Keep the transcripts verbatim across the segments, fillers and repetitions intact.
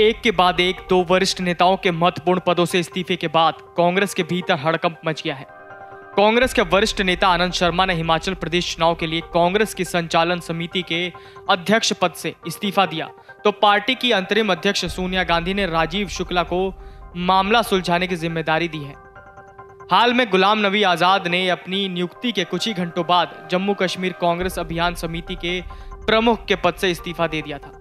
एक के बाद एक दो वरिष्ठ नेताओं के महत्वपूर्ण पदों से इस्तीफे के बाद कांग्रेस के भीतर हड़कंप मच गया है। कांग्रेस के वरिष्ठ नेता आनंद शर्मा ने हिमाचल प्रदेश चुनाव के लिए कांग्रेस की संचालन समिति के अध्यक्ष पद से इस्तीफा दिया तो पार्टी की अंतरिम अध्यक्ष सोनिया गांधी ने राजीव शुक्ला को मामला सुलझाने की जिम्मेदारी दी है। हाल में गुलाम नबी आजाद ने अपनी नियुक्ति के कुछ ही घंटों बाद जम्मू कश्मीर कांग्रेस अभियान समिति के प्रमुख के पद से इस्तीफा दे दिया था।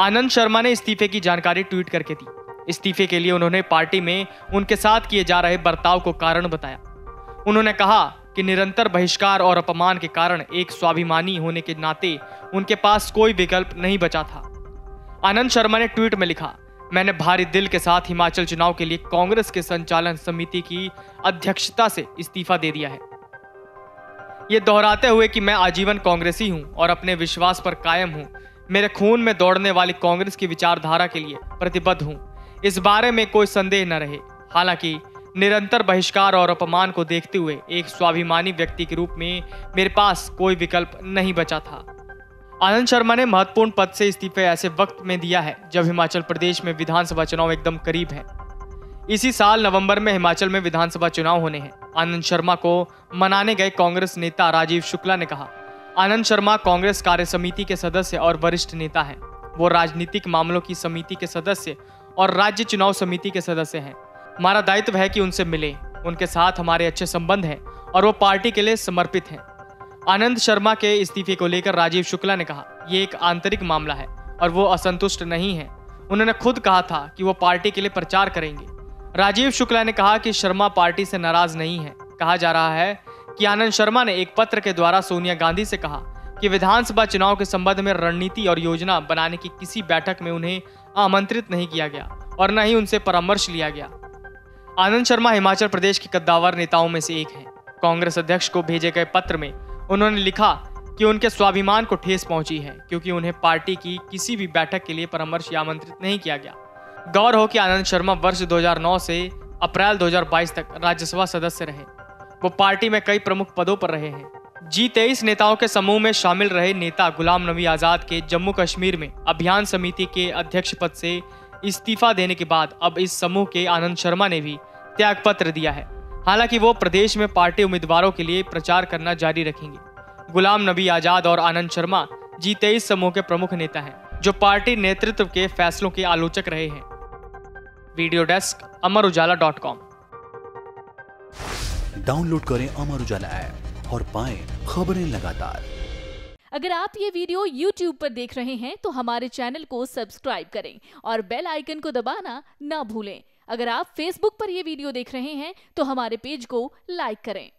आनंद शर्मा ने इस्तीफे की जानकारी ट्वीट करके दी। इस्तीफे के लिए उन्होंने पार्टी में उनके साथ किए जा रहे बर्ताव को कारण बताया। उन्होंने कहा कि निरंतर बहिष्कार और अपमान के कारण एक स्वाभिमानी होने के नाते उनके पास कोई विकल्प नहीं बचा था। आनंद शर्मा ने ट्वीट में लिखा, मैंने भारी दिल के साथ हिमाचल चुनाव के लिए कांग्रेस के संचालन समिति की अध्यक्षता से इस्तीफा दे दिया है, ये दोहराते हुए कि मैं आजीवन कांग्रेसी हूं और अपने विश्वास पर कायम हूं। मेरे खून में दौड़ने वाली कांग्रेस की विचारधारा के लिए प्रतिबद्ध हूं, इस बारे में कोई संदेह न रहे। हालांकि निरंतर बहिष्कार और अपमान को देखते हुए एक स्वाभिमानी व्यक्ति के रूप में मेरे पास कोई विकल्प नहीं बचा था। आनंद शर्मा ने महत्वपूर्ण पद से इस्तीफे ऐसे वक्त में दिया है जब हिमाचल प्रदेश में विधानसभा चुनाव एकदम करीब है। इसी साल नवंबर में हिमाचल में विधानसभा चुनाव होने हैं। आनंद शर्मा को मनाने गए कांग्रेस नेता राजीव शुक्ला ने कहा, आनंद शर्मा कांग्रेस कार्य समिति के सदस्य और वरिष्ठ नेता हैं। वो राजनीतिक मामलों की समिति के सदस्य और राज्य चुनाव समिति के सदस्य हैं। हमारा दायित्व है कि उनसे मिलें, उनके साथ हमारे अच्छे संबंध हैं और वो पार्टी के लिए समर्पित हैं। आनंद शर्मा के इस्तीफे को लेकर राजीव शुक्ला ने कहा, ये एक आंतरिक मामला है और वो असंतुष्ट नहीं है। उन्होंने खुद कहा था कि वो पार्टी के लिए प्रचार करेंगे। राजीव शुक्ला ने कहा कि शर्मा पार्टी से नाराज नहीं है। कहा जा रहा है कि आनंद शर्मा ने एक पत्र के द्वारा सोनिया गांधी से कहा कि विधानसभा चुनाव के संबंध में रणनीति और योजना बनाने की किसी बैठक में उन्हें आमंत्रित नहीं किया गया और न ही उनसे परामर्श लिया गया। आनंद शर्मा हिमाचल प्रदेश के कद्दावर नेताओं में से एक हैं। कांग्रेस अध्यक्ष को भेजे गए पत्र में उन्होंने लिखा कि उनके स्वाभिमान को ठेस पहुंची है क्योंकि उन्हें पार्टी की किसी भी बैठक के लिए परामर्श या आमंत्रित नहीं किया गया। गौर हो कि आनंद शर्मा वर्ष दो हज़ार नौ से अप्रैल दो हज़ार बाईस तक राज्यसभा सदस्य रहे। वो पार्टी में कई प्रमुख पदों पर रहे हैं। जी तेईस नेताओं के समूह में शामिल रहे नेता गुलाम नबी आजाद के जम्मू कश्मीर में अभियान समिति के अध्यक्ष पद से इस्तीफा देने के बाद अब इस समूह के आनंद शर्मा ने भी त्यागपत्र दिया है। हालांकि वो प्रदेश में पार्टी उम्मीदवारों के लिए प्रचार करना जारी रखेंगे। गुलाम नबी आजाद और आनंद शर्मा जी तेईस समूह के प्रमुख नेता हैं जो पार्टी नेतृत्व के फैसलों के आलोचक रहे हैं। Video desk Amar Ujala dot com. Download करें अमर उजाला ऐप और पाएं खबरें लगातार। अगर आप ये वीडियो यूट्यूब पर देख रहे हैं तो हमारे चैनल को सब्सक्राइब करें और बेल आइकन को दबाना ना भूलें। अगर आप फेसबुक पर ये वीडियो देख रहे हैं तो हमारे पेज को लाइक करें।